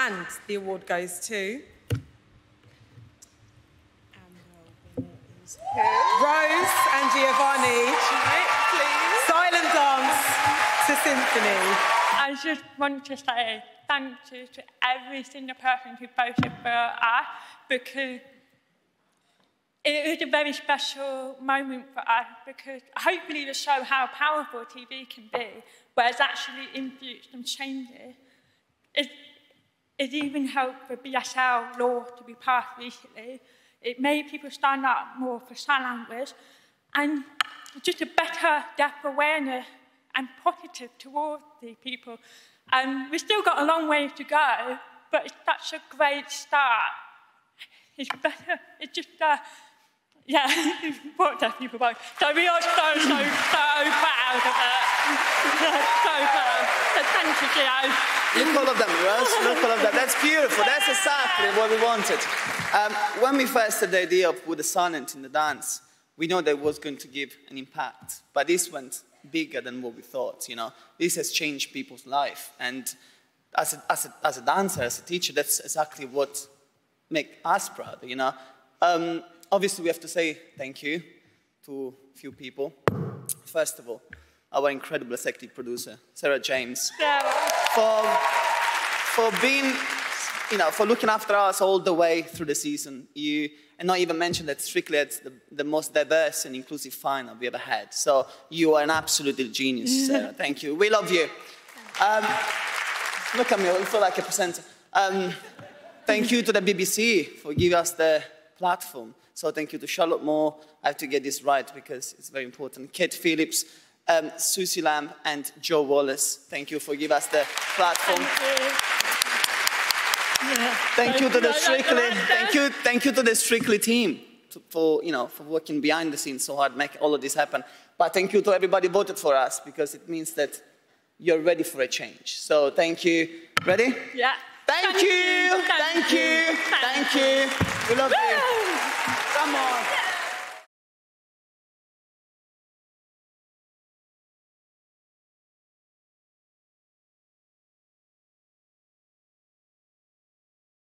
And the award goes to... Rose and Giovanni. Please. Silent Dance to Symphony. I just want to say thank you to every single person who voted for us, because it was a very special moment for us, because hopefully to show how powerful TV can be, where it's actually influenced and changed it. It even helped the BSL law to be passed recently. It made people stand up more for sign language, and just a better deaf awareness and positive towards the people. We've still got a long way to go, but it's such a great start. It's better, it's just, yeah, what deaf people like. So we are so proud of it. So proud. So thank you, Gio. Look all of them, Rose. Look all of them. That's beautiful. That's exactly what we wanted. When we first had the idea of with the silent in the dance, we know that it was going to give an impact. But this went bigger than what we thought, you know. This has changed people's life. And as a dancer, as a teacher, that's exactly what makes us proud, you know. Obviously, we have to say thank you to a few people. First of all, our incredible executive producer, Sarah James. Yeah. For being, you know, for looking after us all the way through the season. You, and not even mention that Strictly had the most diverse and inclusive final we ever had. So you are an absolute genius, Sarah. Thank you. We love you. Look at me, I feel like a presenter. Thank you to the BBC for giving us the platform. So thank you to Charlotte Moore. I have to get this right because it's very important. Kate Phillips. Susie Lamb and Joe Wallace, thank you for giving us the platform. Thank you to the Strictly team for, you know, for working behind the scenes so hard, make all of this happen. But thank you to everybody who voted for us, because it means that you're ready for a change. So thank you. Ready? Yeah. Thank you. Thank you. Thank you. We love you. Come on.